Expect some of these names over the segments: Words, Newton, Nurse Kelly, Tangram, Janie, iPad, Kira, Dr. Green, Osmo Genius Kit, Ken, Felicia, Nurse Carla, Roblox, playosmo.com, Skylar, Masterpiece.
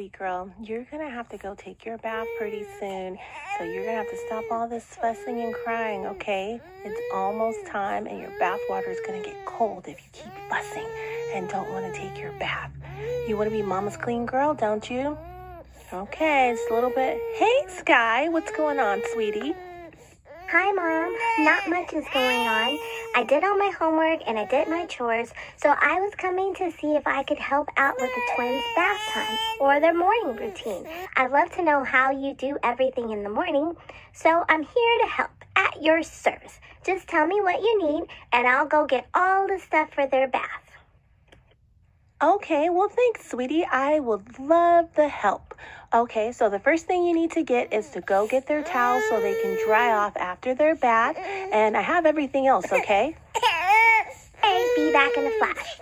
sweet girl, you're gonna have to go take your bath pretty soon, so you're gonna have to stop all this fussing and crying, okay? It's almost time, and your bath water is gonna get cold if you keep fussing and don't want to take your bath. You want to be mama's clean girl, don't you? Okay, it's a little bit. Hey, Sky, what's going on, sweetie? Hi, Mom. Not much is going on. I did all my homework and I did my chores, so I was coming to see if I could help out with the twins' bath time or their morning routine. I'd love to know how you do everything in the morning, so I'm here to help at your service. Just tell me what you need and I'll go get all the stuff for their bath. Okay, well, thanks, sweetie. I would love the help. Okay, so the first thing you need to get is to go get their towels so they can dry off after their bath. And I have everything else, okay? Hey, be back in a flash.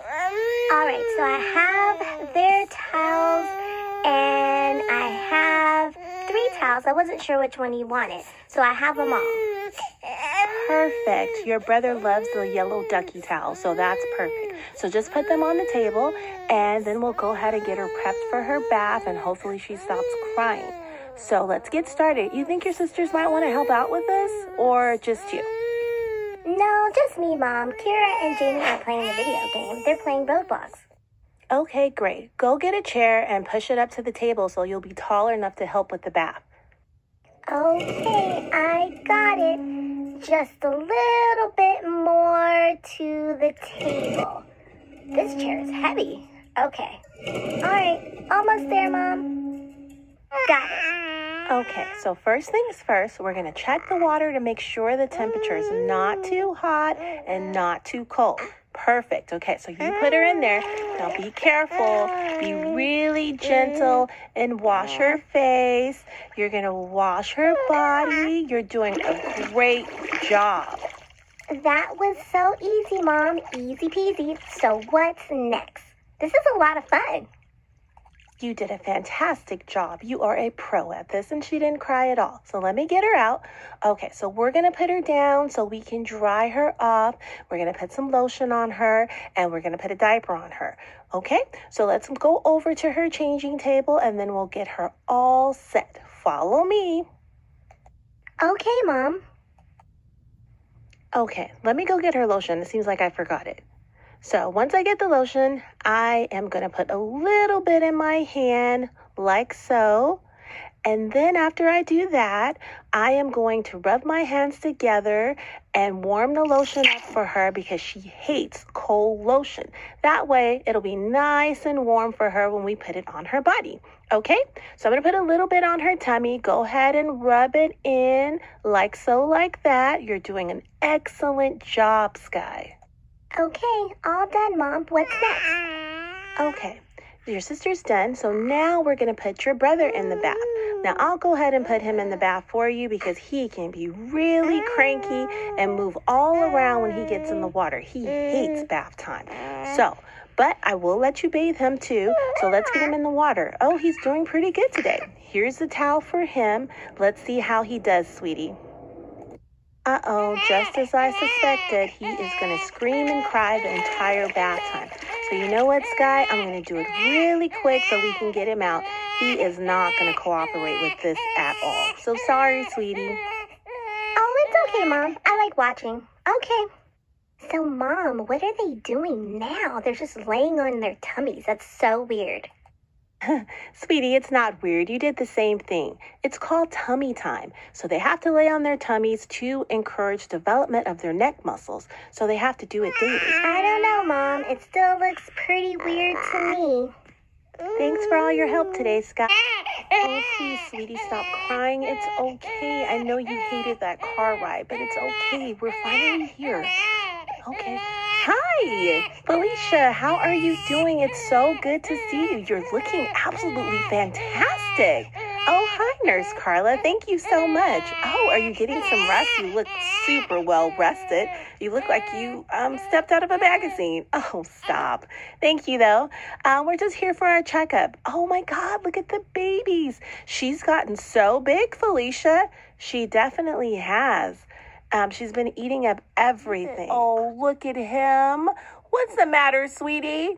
All right, so I have their towels and I have three towels. I wasn't sure which one you wanted, so I have them all. Perfect. Your brother loves the yellow ducky towel, so that's perfect. So just put them on the table, and then we'll go ahead and get her prepped for her bath, and hopefully she stops crying. So let's get started. You think your sisters might want to help out with this, or just you? No, just me, Mom. Kira and Janie are playing a video game. They're playing Roblox. Okay, great. Go get a chair and push it up to the table so you'll be taller enough to help with the bath. Okay, I got it. Just a little bit more to the table. This chair is heavy. Okay. All right. Almost there, Mom. Got it. Okay. So first things first, we're going to check the water to make sure the temperature is not too hot and not too cold. Perfect. Okay. So you put her in there. Now be careful. Be really gentle and wash her face. You're going to wash her body. You're doing a great job. That was so easy, Mom. Easy peasy. So what's next? This is a lot of fun. You did a fantastic job. You are a pro at this, and she didn't cry at all. So let me get her out. Okay, so we're going to put her down so we can dry her off. We're going to put some lotion on her, and we're going to put a diaper on her. Okay, so let's go over to her changing table, and then we'll get her all set. Follow me. Okay, Mom. Okay, let me go get her lotion. It seems like I forgot it. So once I get the lotion, I am going to put a little bit in my hand, like so. And then after I do that, I am going to rub my hands together and warm the lotion up for her because she hates cold lotion. That way, it'll be nice and warm for her when we put it on her body. Okay, so I'm going to put a little bit on her tummy. Go ahead and rub it in, like so, like that. You're doing an excellent job, Sky. Okay, all done, Mom. What's next? Okay, your sister's done, so now we're going to put your brother in the bath. Now, I'll go ahead and put him in the bath for you because he can be really cranky and move all around when he gets in the water. He hates bath time. So, but I will let you bathe him too, so let's get him in the water. Oh, he's doing pretty good today. Here's the towel for him. Let's see how he does, sweetie. Uh-oh, just as I suspected, he is going to scream and cry the entire bath time. So you know what, Sky? I'm going to do it really quick so we can get him out. He is not going to cooperate with this at all. So sorry, sweetie. Oh, it's okay, Mom. I like watching. Okay. So, Mom, what are they doing now? They're just laying on their tummies. That's so weird. Sweetie, it's not weird. You did the same thing. It's called tummy time. So they have to lay on their tummies to encourage development of their neck muscles. So they have to do it daily. I don't know, Mom. It still looks pretty weird to me. Thanks for all your help today, Scott. Oh, please, sweetie, stop crying. It's okay. I know you hated that car ride, but it's okay. We're finally here. Okay. Hi, Felicia, how are you doing? It's so good to see you. You're looking absolutely fantastic. Oh, hi, Nurse Carla. Thank you so much. Oh, are you getting some rest? You look super well rested. You look like you stepped out of a magazine. Oh, stop. Thank you, though. We're just here for our checkup. Oh, my God, look at the babies. She's gotten so big, Felicia. She definitely has. She's been eating up everything. Oh, look at him. What's the matter, sweetie?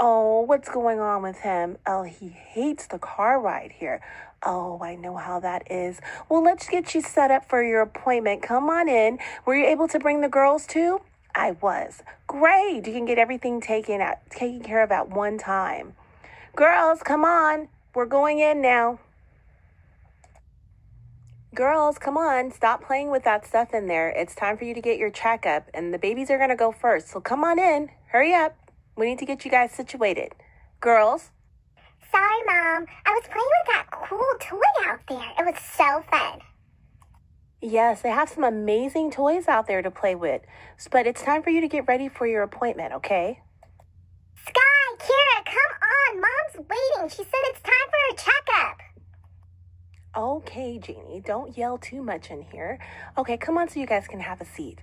Oh, what's going on with him? Oh, he hates the car ride here. Oh, I know how that is. Well, let's get you set up for your appointment. Come on in. Were you able to bring the girls too? I was. Great. You can get everything taken care of at one time. Girls, come on. We're going in now. Girls, come on. Stop playing with that stuff in there. It's time for you to get your checkup, and the babies are going to go first. So come on in. Hurry up. We need to get you guys situated. Girls? Sorry, Mom. I was playing with that cool toy out there. It was so fun. Yes, they have some amazing toys out there to play with. But it's time for you to get ready for your appointment, okay? Sky, Kira, come on. Mom's waiting. She said it's time for a checkup. Okay, Janie. Don't yell too much in here. Okay, come on so you guys can have a seat.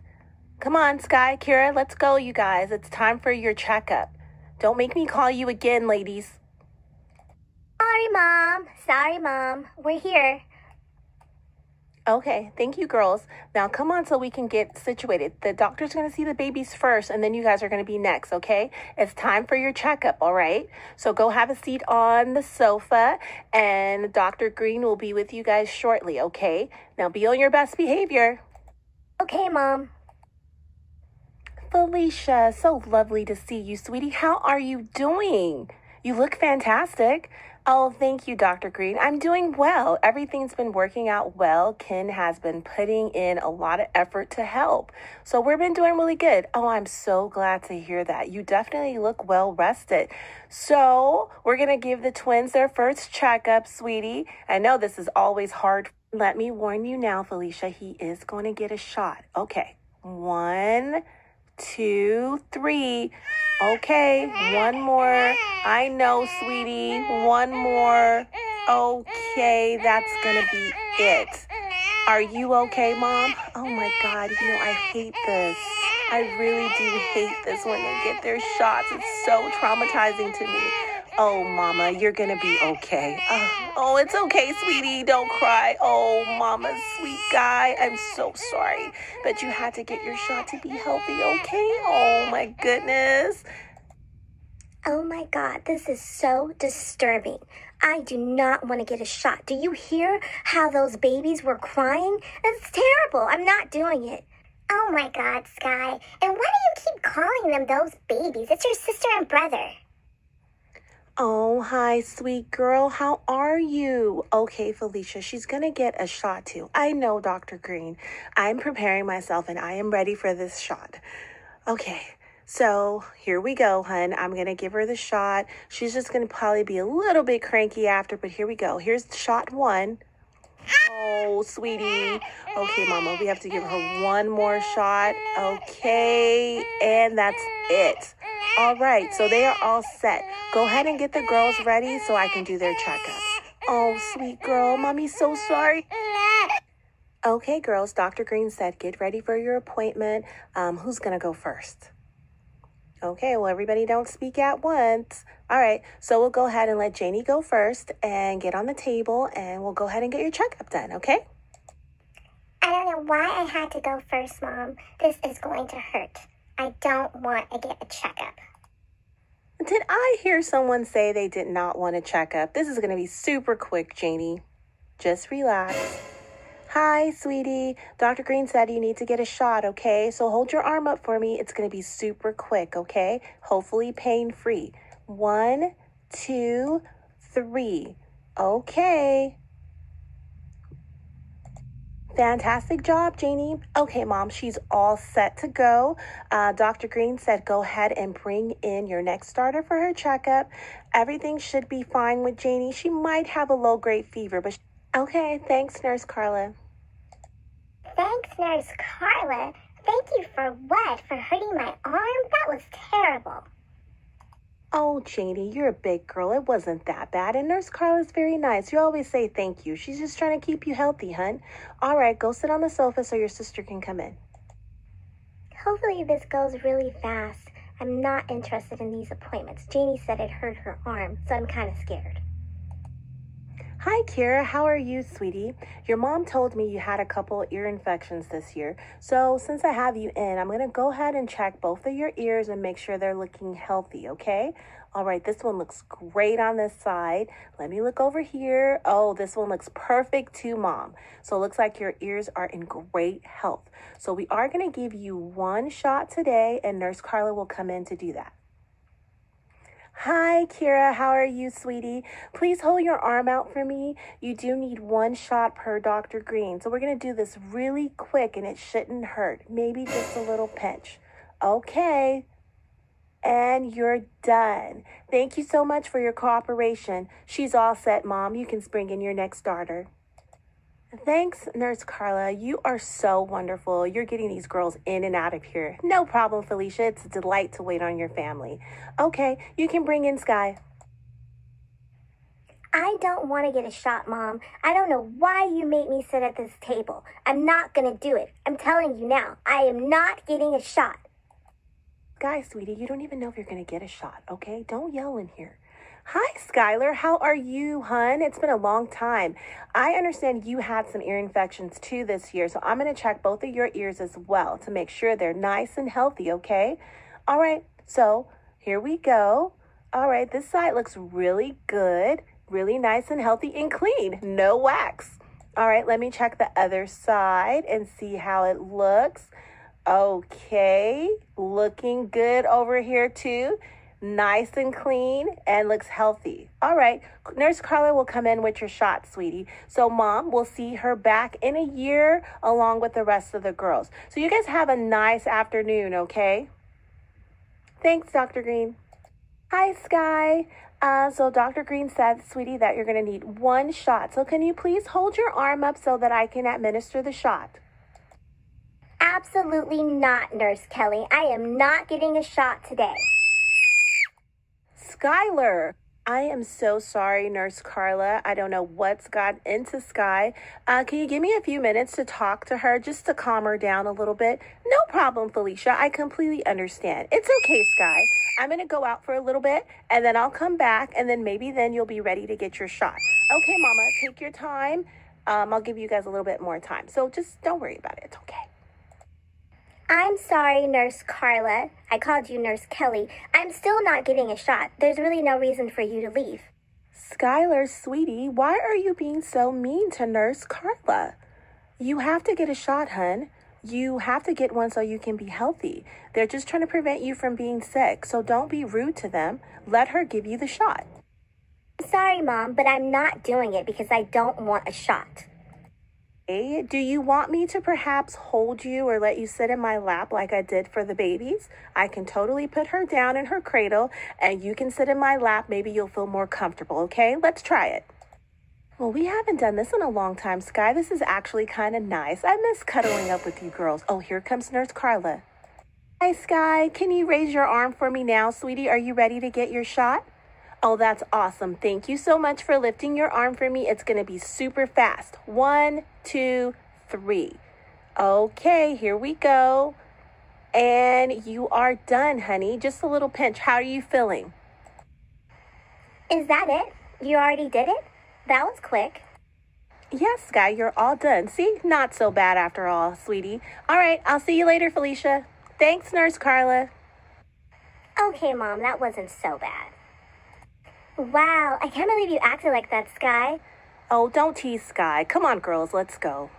Come on, Sky, Kira, let's go, you guys. It's time for your checkup. Don't make me call you again, ladies. Sorry, Mom. Sorry, Mom. We're here. Okay, thank you, girls. Now, come on so we can get situated. The doctor's going to see the babies first, and then you guys are going to be next, okay? It's time for your checkup, all right? So go have a seat on the sofa, and Dr. Green will be with you guys shortly, okay? Now, be on your best behavior. Okay, Mom. Felicia, so lovely to see you, sweetie. How are you doing? You look fantastic. Oh, thank you, Dr. Green. I'm doing well. Everything's been working out well. Ken has been putting in a lot of effort to help. So we've been doing really good. Oh, I'm so glad to hear that. You definitely look well rested. So we're going to give the twins their first checkup, sweetie. I know this is always hard. Let me warn you now, Felicia, he is going to get a shot. Okay, 1, 2, 3. Okay, one more. I know, sweetie. One more. Okay, that's gonna be it. Are you okay, Mom? Oh my God, you know, I hate this. I really do hate this when they get their shots. It's so traumatizing to me. Oh, Mama, you're gonna be okay. Oh, it's okay, sweetie. Don't cry. Oh, Mama, sweet guy. I'm so sorry, but you had to get your shot to be healthy, okay? Oh, my goodness. Oh, my God. This is so disturbing. I do not want to get a shot. Do you hear how those babies were crying? It's terrible. I'm not doing it. Oh, my God, Sky. And why do you keep calling them those babies? It's your sister and brother. Oh, hi, sweet girl. How are you? Okay, Felicia, she's going to get a shot too. I know, Dr. Green. I'm preparing myself and I am ready for this shot. Okay, so here we go, hun. I'm going to give her the shot. She's just going to probably be a little bit cranky after, but here we go. Here's shot one. Oh, sweetie. Okay, Mama, we have to give her one more shot. Okay, and that's it. All right, so they are all set. Go ahead and get the girls ready so I can do their checkup. Oh, sweet girl. Mommy's so sorry. Okay, girls, Dr. Green said get ready for your appointment. Who's going to go first? Okay, well, everybody don't speak at once. All right, so we'll go ahead and let Janie go first and get on the table, and we'll go ahead and get your checkup done, okay? I don't know why I had to go first, Mom. This is going to hurt. I don't want to get a checkup. Did I hear someone say they did not want a checkup? This is going to be super quick, Janie. Just relax. Hi, sweetie. Dr. Green said you need to get a shot, okay? So hold your arm up for me. It's going to be super quick, okay? Hopefully pain-free. 1, 2, 3. Okay. Fantastic job, Janie. Okay, Mom, she's all set to go. Dr. Green said go ahead and bring in your next starter for her checkup. Everything should be fine with Janie. She might have a low-grade fever, but... Okay, thanks, Nurse Carla. Thanks, Nurse Carla. Thank you for what? For hurting my arm? That was terrible. Oh, Janie, you're a big girl. It wasn't that bad. And Nurse Carla's very nice. You always say thank you. She's just trying to keep you healthy, hun. All right, go sit on the sofa so your sister can come in. Hopefully this goes really fast. I'm not interested in these appointments. Janie said it hurt her arm, so I'm kind of scared. Hi, Kira. How are you, sweetie? Your mom told me you had a couple ear infections this year. So since I have you in, I'm going to go ahead and check both of your ears and make sure they're looking healthy, okay? All right, this one looks great on this side. Let me look over here. Oh, this one looks perfect too, Mom. So it looks like your ears are in great health. So we are going to give you one shot today, and Nurse Carla will come in to do that. Hi, Kira. How are you, sweetie? Please hold your arm out for me. You do need one shot per Dr. Green. So we're going to do this really quick, and it shouldn't hurt. Maybe just a little pinch. Okay. And you're done. Thank you so much for your cooperation. She's all set, Mom. You can bring in your next daughter. Thanks, Nurse Carla. You are so wonderful. You're getting these girls in and out of here. No problem, Felicia. It's a delight to wait on your family. Okay, you can bring in Sky. I don't want to get a shot, Mom. I don't know why you made me sit at this table. I'm not going to do it. I'm telling you now, I am not getting a shot. Guys, sweetie, you don't even know if you're going to get a shot, okay? Don't yell in here. Hi, Skylar. How are you, hun? It's been a long time. I understand you had some ear infections too this year, so I'm going to check both of your ears as well to make sure they're nice and healthy, okay? All right, so here we go. All right, this side looks really good, really nice and healthy and clean. No wax. All right, let me check the other side and see how it looks. Okay, looking good over here too. Nice and clean and looks healthy. All right, Nurse Carla will come in with your shot, sweetie. So Mom will see her back in a year along with the rest of the girls. So you guys have a nice afternoon, okay? Thanks, Dr. Green. Hi, Sky. So Dr. Green said, sweetie, that you're going to need one shot. So can you please hold your arm up so that I can administer the shot? Absolutely not, Nurse Kelly. I am not getting a shot today. Skylar, I am so sorry, Nurse Carla. I don't know what's got into Sky. Can you give me a few minutes to talk to her just to calm her down a little bit? No problem, Felicia. I completely understand. It's okay, Sky. I'm going to go out for a little bit, and then I'll come back, and then maybe then you'll be ready to get your shot. Okay, Mama, take your time. I'll give you guys a little bit more time. So just don't worry about it. It's okay. I'm sorry, Nurse Carla. I called you Nurse Kelly. I'm still not getting a shot. There's really no reason for you to leave. Skylar, sweetie, why are you being so mean to Nurse Carla? You have to get a shot, hun. You have to get one so you can be healthy. They're just trying to prevent you from being sick, so don't be rude to them. Let her give you the shot. Sorry, Mom, but I'm not doing it because I don't want a shot. Do you want me to perhaps hold you or let you sit in my lap like I did for the babies? I can totally put her down in her cradle and you can sit in my lap. Maybe you'll feel more comfortable, okay? Let's try it. Well, we haven't done this in a long time, Sky. This is actually kind of nice. I miss cuddling up with you girls. Oh, here comes Nurse Carla. Hi, Sky. Can you raise your arm for me now, sweetie? Are you ready to get your shot? Oh, that's awesome. Thank you so much for lifting your arm for me. It's going to be super fast. 1, 2, 3. Okay, here we go. And you are done, honey. Just a little pinch. How are you feeling? Is that it? You already did it? That was quick. Yes, Sky, you're all done. See, not so bad after all, sweetie. All right, I'll see you later, Felicia. Thanks, Nurse Carla. Okay, Mom, that wasn't so bad. Wow, I can't believe you acted like that, Sky. Oh, don't tease Sky. Come on, girls, let's go.